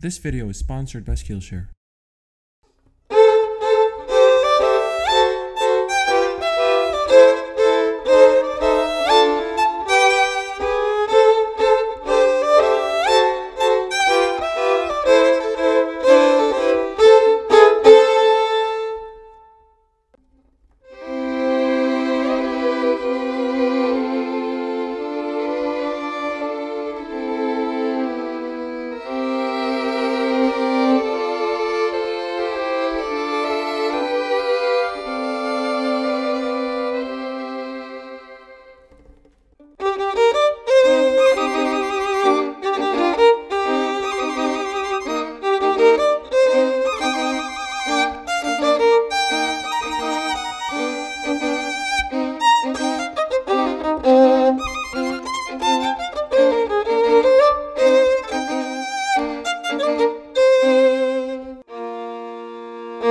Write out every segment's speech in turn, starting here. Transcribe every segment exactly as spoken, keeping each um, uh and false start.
This video is sponsored by Skillshare.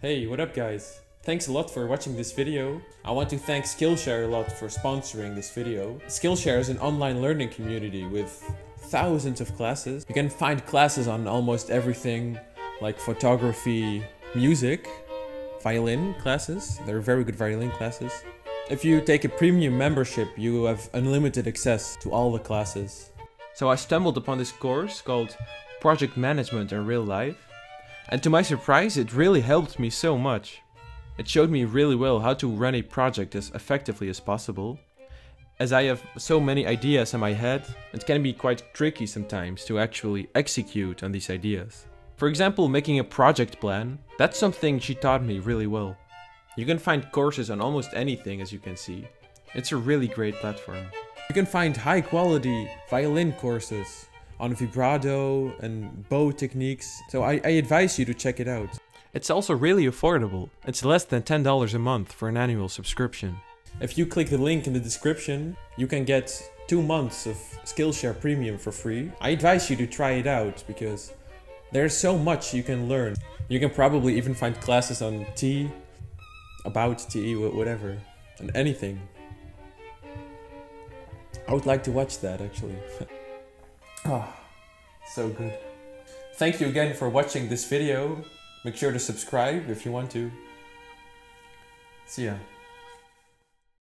Hey, what up guys? Thanks a lot for watching this video. I want to thank Skillshare a lot for sponsoring this video. Skillshare is an online learning community with thousands of classes. You can find classes on almost everything, like photography, music, violin classes. They're very good violin classes. If you take a premium membership, you have unlimited access to all the classes. So I stumbled upon this course called Project Management in Real Life. And to my surprise, it really helped me so much. It showed me really well how to run a project as effectively as possible. As I have so many ideas in my head, it can be quite tricky sometimes to actually execute on these ideas. For example, making a project plan, that's something she taught me really well. You can find courses on almost anything, as you can see. It's a really great platform. You can find high quality violin courses on vibrato and bow techniques, so I, I advise you to check it out. It's also really affordable. It's less than ten dollars a month for an annual subscription. If you click the link in the description, you can get two months of Skillshare Premium for free. I advise you to try it out because there's so much you can learn. You can probably even find classes on tea, about tea, whatever, and anything. I would like to watch that actually. Oh, so good. Thank you again for watching this video. Make sure to subscribe if you want to. See ya.